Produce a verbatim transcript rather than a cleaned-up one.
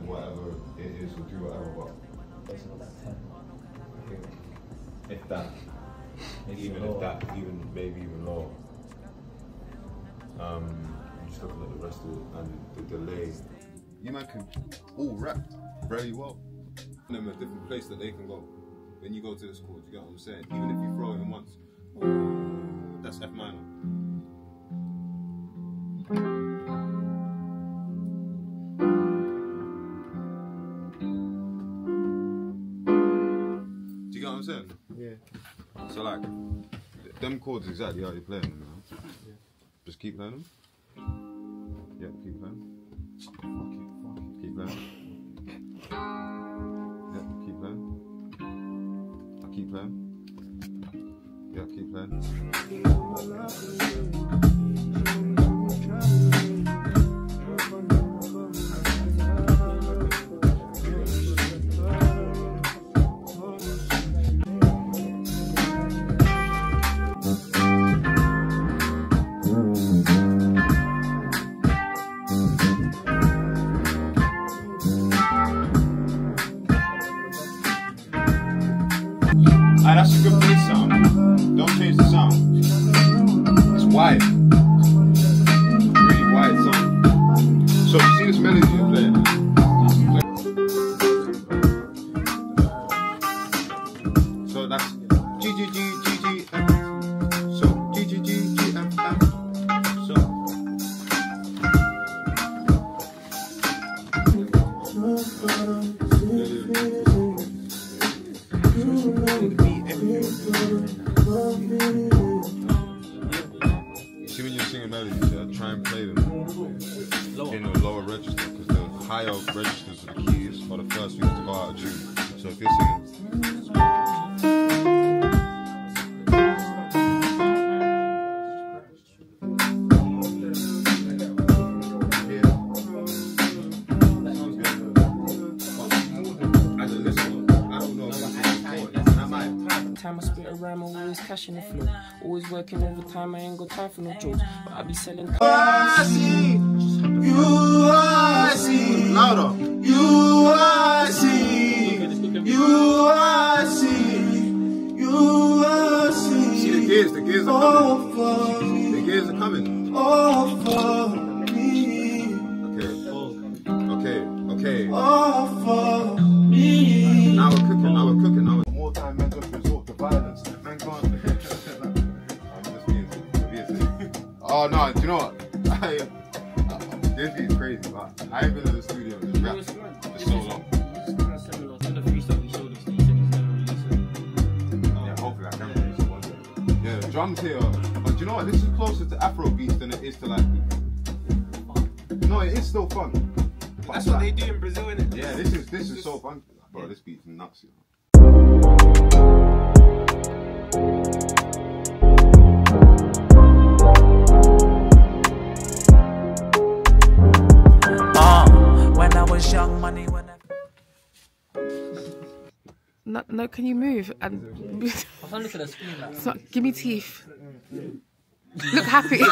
and whatever it is, we'll do whatever what. That's about ten. Yeah. If that. Maybe even if that, even maybe even more. Um, I'm just looking at the rest of it and the delay. You man can all rap very well. And them a different place that they can go. When you go to the school, you get what I'm saying? Even if you throw in once, oh, that's F minor. Do you get what I'm saying? Yeah. So like, them chords exactly how you're playing them now. Yeah. Just keep playing them. Yeah, keep playing. Fuck it, fuck it. Keep playing. Yeah, keep playing. I keep playing. Yeah, keep playing. Alright, that's a good bass sound. Don't change the sound. It's wide. It's a really wide sound. So you see this melody you're playing? So that's G G G G G F. So G G G G F F. So see, when you're singing melodies, uh, try and play them in the lower register, because the higher registers of the keys are the first things to go out of tune. So if you're singing, time I spent around, I'm always cashing the flow. Always working overtime, I ain't got time for no jokes. But I be selling. I see you, I see louder. You, I see you, I see you, I see. See the gears, the gears are coming. The gears are coming. All for me. Okay, okay, okay. All for me. Now we're cooking. Now we're cooking. Now we're more time. Violence. Man can't. I'm just being serious. Oh no, do you know what? I, uh, this beat's crazy, man. I ain't been in the studio and just rapped for so long. Yeah, hopefully I can release it one day. Yeah, the drums here, but do you know what? This is closer to Afrobeats than it is to like. No, it is still fun. But that's what like, they do in Brazil, innit? Yeah, this is this is so fun. Bro, this beat's nuts, you know. Young money whenever. No, no, can you move? And it's not, give me teeth. Look happy.